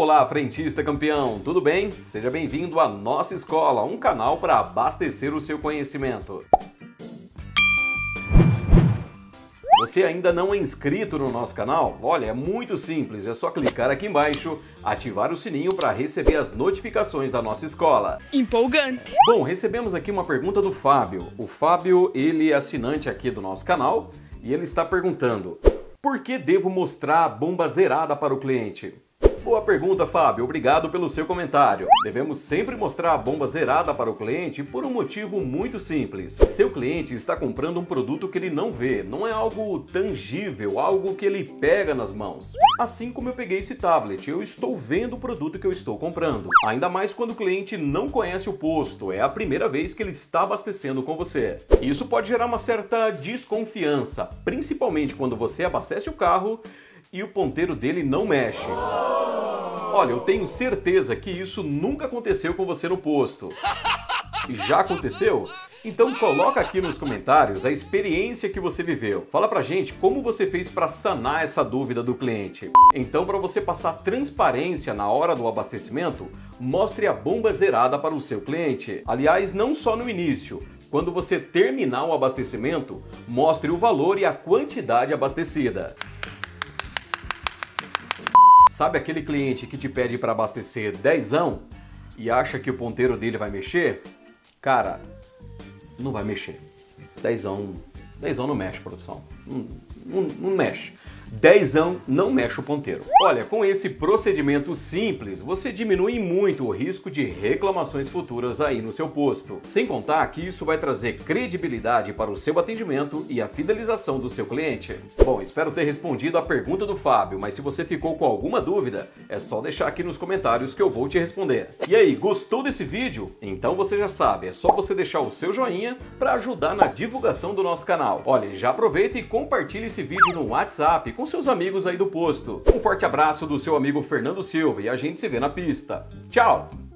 Olá, frentista campeão, tudo bem? Seja bem-vindo à Nossa Escola, um canal para abastecer o seu conhecimento. Você ainda não é inscrito no nosso canal? Olha, é muito simples, é só clicar aqui embaixo, ativar o sininho para receber as notificações da Nossa Escola. Empolgante! Bom, recebemos aqui uma pergunta do Fábio. O Fábio, ele é assinante aqui do nosso canal e ele está perguntando: por que devo mostrar a bomba zerada para o cliente? Boa pergunta, Fábio. Obrigado pelo seu comentário. Devemos sempre mostrar a bomba zerada para o cliente por um motivo muito simples. Seu cliente está comprando um produto que ele não vê, não é algo tangível, algo que ele pega nas mãos. Assim como eu peguei esse tablet, eu estou vendo o produto que eu estou comprando. Ainda mais quando o cliente não conhece o posto, é a primeira vez que ele está abastecendo com você. Isso pode gerar uma certa desconfiança, principalmente quando você abastece o carro e o ponteiro dele não mexe. Olha, eu tenho certeza que isso nunca aconteceu com você no posto. E já aconteceu? Então coloca aqui nos comentários a experiência que você viveu. Fala pra gente como você fez para sanar essa dúvida do cliente. Então, para você passar transparência na hora do abastecimento, mostre a bomba zerada para o seu cliente. Aliás, não só no início. Quando você terminar o abastecimento, mostre o valor e a quantidade abastecida. Sabe aquele cliente que te pede para abastecer dezão e acha que o ponteiro dele vai mexer? Cara, não vai mexer. Dezão não mexe, produção. Não mexe. Dezão não mexe o ponteiro. Olha, com esse procedimento simples, você diminui muito o risco de reclamações futuras aí no seu posto. Sem contar que isso vai trazer credibilidade para o seu atendimento e a fidelização do seu cliente. Bom, espero ter respondido a pergunta do Fábio, mas se você ficou com alguma dúvida, é só deixar aqui nos comentários que eu vou te responder. E aí, gostou desse vídeo? Então você já sabe, é só você deixar o seu joinha para ajudar na divulgação do nosso canal. Olha, já aproveita e compartilha esse vídeo no WhatsApp com seus amigos aí do posto. Um forte abraço do seu amigo Fernando Silva e a gente se vê na pista. Tchau!